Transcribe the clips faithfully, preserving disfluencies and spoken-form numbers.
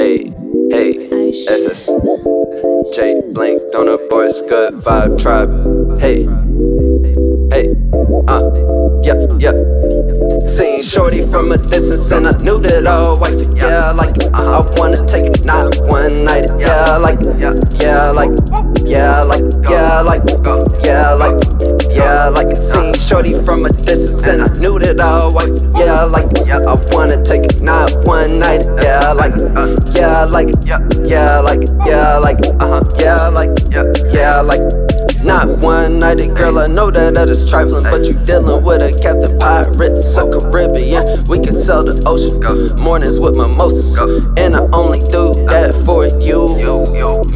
Hey, hey, S S, JBlanked on a boys, Good Vibe Tribe. Hey, hey, uh, yeah, yeah. Seen Shorty from a distance and I knew that I would wife it, yeah, like it. I wanna take it, not one night, yeah, like it. Yeah, like it. Yeah, like it. Yeah, like it. Yeah, like it. Yeah, like it. Seen Shorty from a distance and I knew that I would wife it, yeah, like it. I wanna take it, not one night, yeah, like it. Yeah, like it. Yeah, like it. Yeah, like it. Yeah, like it. Yeah, like it. Not one night, girl, I know that that is trifling, but you dealing with a captain pirate, so Caribbean. We can sell the ocean, mornings with mimosas, and I only do that for you.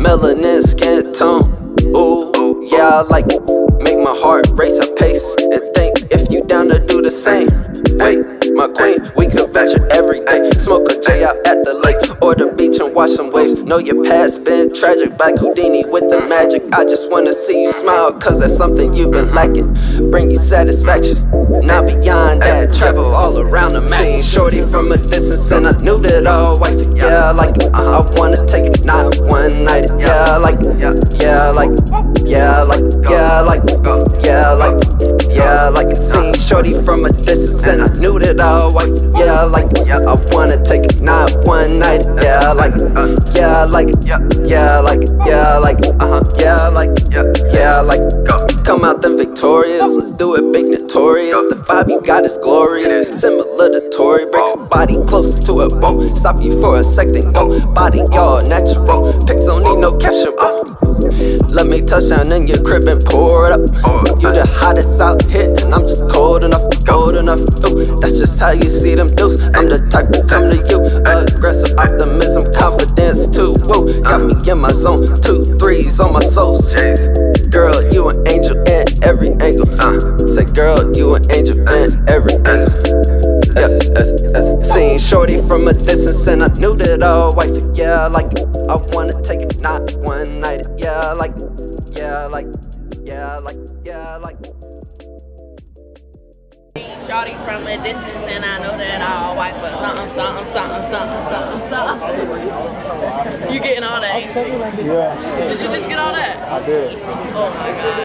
Melanin skin tone, ooh, yeah, I like it. Make my heart race a pace, and think if you down to do the same. Wait, my queen, we could venture every day, smoke a J out at the lake or the beach and watch some waves. Know your past been tragic, like Houdini with the magic. I just wanna see you smile, cause that's something you've been lacking. Bring you satisfaction, not beyond that. Travel all around the map. Seen Shorty from a distance and I knew that I would wife it, yeah, like it. I wanna take it, not one night, yeah, like it. Yeah, like it. Yeah, like it. Yeah, like it. Yeah, like it. Yeah, like it. Seen Shorty from a distance and I knew that I would wife it, yeah, like it. I wanna take it, not one night, yeah, like it. Yeah, like it. Yeah, like it. Yeah, like it. Yeah, like it. Yeah, like it. Come out them victorious, let's do it big notorious. The vibe you got is glorious, similar to Tory Breaks. Body close to it, won't stop you for a second, go. Body all natural, pics don't need no caption, whoa. Let me touch down in your crib and pour it up. You the hottest out here and I'm just cold enough, cold enough. Ooh, that's just how you see them dudes. I'm the type to come to you, aggressive optimism, confidence too. Woo, got me in my zone, two threes on my soul. Girl, you an angel in every angle. Say, girl, you an angel in every angle. Yeah. Seen Shorty from a distance and I knew that I would wife it, yeah, like it. I wanna take it, not one night, yeah, like it. Yeah, like it. Yeah, like it. Yeah, like it. Seen Shorty from a distance and I know that I would wife it. Something, something, something, something, something, something. You getting all that? Yeah. Did you just get all that? I did. Oh my god.